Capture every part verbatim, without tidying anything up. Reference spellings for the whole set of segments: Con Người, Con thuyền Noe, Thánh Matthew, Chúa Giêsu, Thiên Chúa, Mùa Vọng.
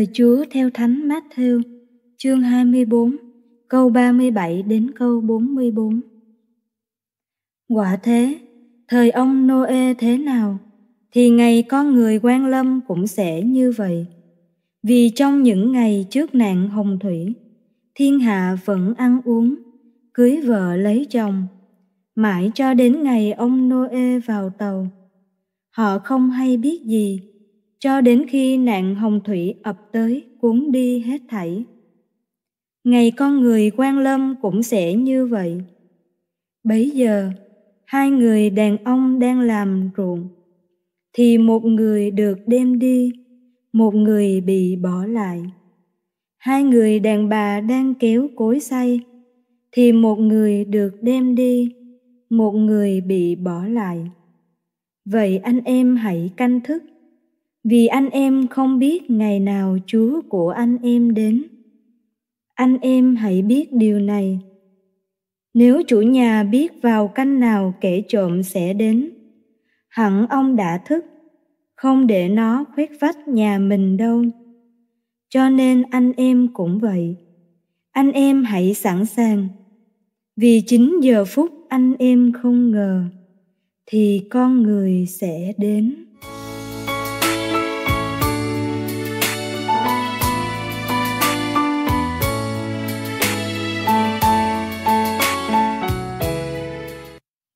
Lời Chúa theo Thánh Matthew, chương hai mươi bốn, câu ba mươi bảy đến câu bốn mươi bốn. Quả thế, thời ông Noe thế nào, thì ngày Con Người quan lâm cũng sẽ như vậy. Vì trong những ngày trước nạn hồng thủy, thiên hạ vẫn ăn uống, cưới vợ lấy chồng, mãi cho đến ngày ông Noe vào tàu. Họ không hay biết gì, cho đến khi nạn hồng thủy ập tới cuốn đi hết thảy. Ngày Con Người quan lâm cũng sẽ như vậy. Bấy giờ, hai người đàn ông đang làm ruộng, thì một người được đem đi, một người bị bỏ lại. Hai người đàn bà đang kéo cối xay, thì một người được đem đi, một người bị bỏ lại. Vậy anh em hãy canh thức, vì anh em không biết ngày nào Chúa của anh em đến. Anh em hãy biết điều này. Nếu chủ nhà biết vào canh nào kẻ trộm sẽ đến, hẳn ông đã thức, không để nó khuét vách nhà mình đâu. Cho nên anh em cũng vậy. Anh em hãy sẵn sàng, vì chính giờ phút anh em không ngờ, thì Con Người sẽ đến.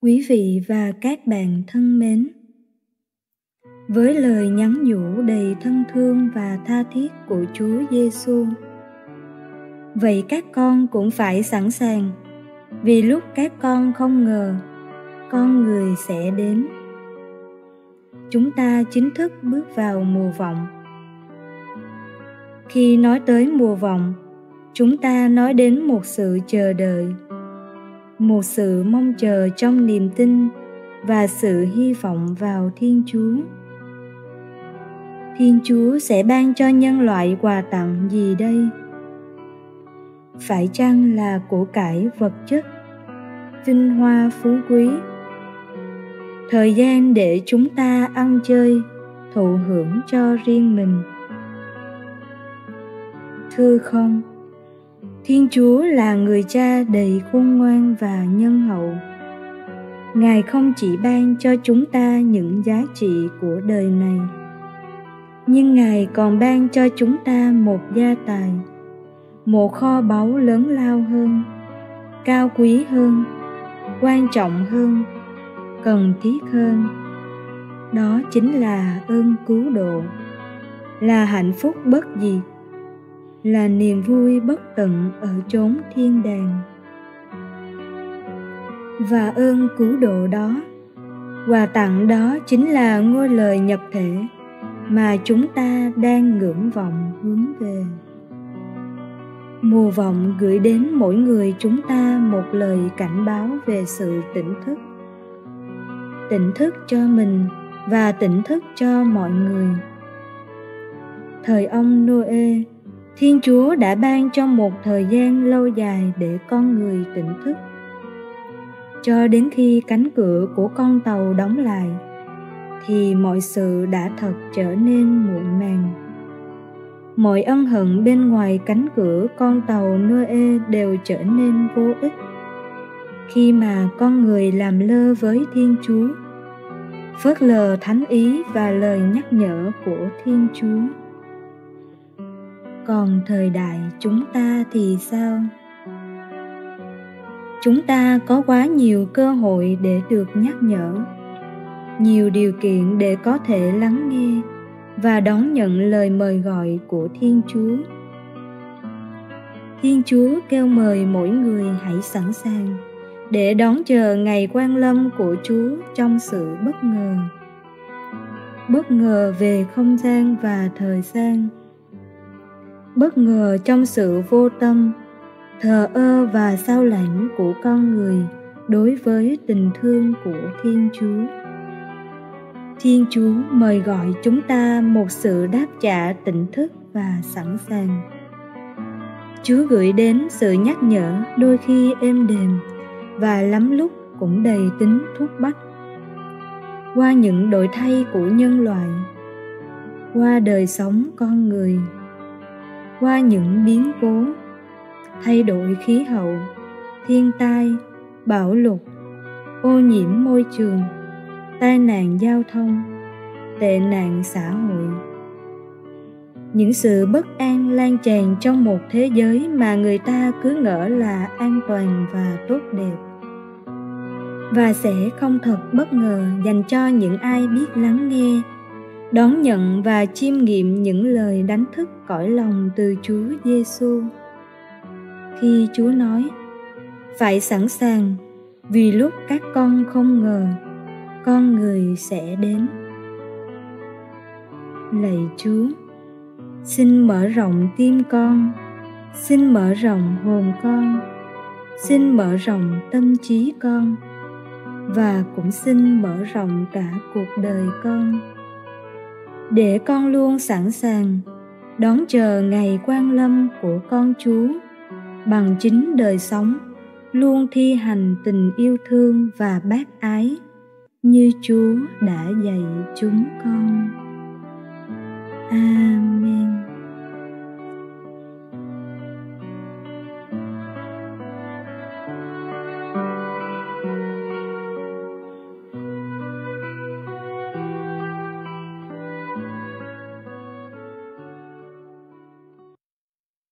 Quý vị và các bạn thân mến, với lời nhắn nhủ đầy thân thương và tha thiết của Chúa Giêsu, vậy các con cũng phải sẵn sàng, vì lúc các con không ngờ, Con Người sẽ đến. Chúng ta chính thức bước vào mùa vọng. Khi nói tới mùa vọng, chúng ta nói đến một sự chờ đợi, một sự mong chờ trong niềm tin và sự hy vọng vào Thiên Chúa. Thiên Chúa sẽ ban cho nhân loại quà tặng gì đây? Phải chăng là của cải vật chất, vinh hoa phú quý, thời gian để chúng ta ăn chơi, thụ hưởng cho riêng mình? Thưa không, Thiên Chúa là người cha đầy khôn ngoan và nhân hậu. Ngài không chỉ ban cho chúng ta những giá trị của đời này, nhưng Ngài còn ban cho chúng ta một gia tài, một kho báu lớn lao hơn, cao quý hơn, quan trọng hơn, cần thiết hơn. Đó chính là ơn cứu độ, là hạnh phúc bất diệt, là niềm vui bất tận ở chốn thiên đàng. Và ơn cứu độ đó, quà tặng đó chính là ngôi lời nhập thể mà chúng ta đang ngưỡng vọng hướng về. Mùa vọng gửi đến mỗi người chúng ta một lời cảnh báo về sự tỉnh thức. Tỉnh thức cho mình và tỉnh thức cho mọi người. Thời ông Noe, Thiên Chúa đã ban cho một thời gian lâu dài để con người tỉnh thức, cho đến khi cánh cửa của con tàu đóng lại, thì mọi sự đã thật trở nên muộn màng. Mọi ân hận bên ngoài cánh cửa con tàu Noe đều trở nên vô ích, khi mà con người làm lơ với Thiên Chúa, phớt lờ thánh ý và lời nhắc nhở của Thiên Chúa. Còn thời đại chúng ta thì sao? Chúng ta có quá nhiều cơ hội để được nhắc nhở, nhiều điều kiện để có thể lắng nghe và đón nhận lời mời gọi của Thiên Chúa. Thiên Chúa kêu mời mỗi người hãy sẵn sàng để đón chờ ngày quan lâm của Chúa trong sự bất ngờ. Bất ngờ về không gian và thời gian, bất ngờ trong sự vô tâm, thờ ơ và sao lãng của con người đối với tình thương của Thiên Chúa. Thiên Chúa mời gọi chúng ta một sự đáp trả tỉnh thức và sẵn sàng. Chúa gửi đến sự nhắc nhở đôi khi êm đềm và lắm lúc cũng đầy tính thúc bách. Qua những đổi thay của nhân loại, qua đời sống con người, qua những biến cố, thay đổi khí hậu, thiên tai, bão lụt, ô nhiễm môi trường, tai nạn giao thông, tệ nạn xã hội. Những sự bất an lan tràn trong một thế giới mà người ta cứ ngỡ là an toàn và tốt đẹp, và sẽ không thật bất ngờ dành cho những ai biết lắng nghe, đón nhận và chiêm nghiệm những lời đánh thức cõi lòng từ Chúa Giêsu. Khi Chúa nói, "Phải sẵn sàng, vì lúc các con không ngờ, Con Người sẽ đến." Lạy Chúa, xin mở rộng tim con, xin mở rộng hồn con, xin mở rộng tâm trí con, và cũng xin mở rộng cả cuộc đời con, để con luôn sẵn sàng đón chờ ngày quang lâm của con Chúa bằng chính đời sống luôn thi hành tình yêu thương và bác ái như Chúa đã dạy chúng con. Amen.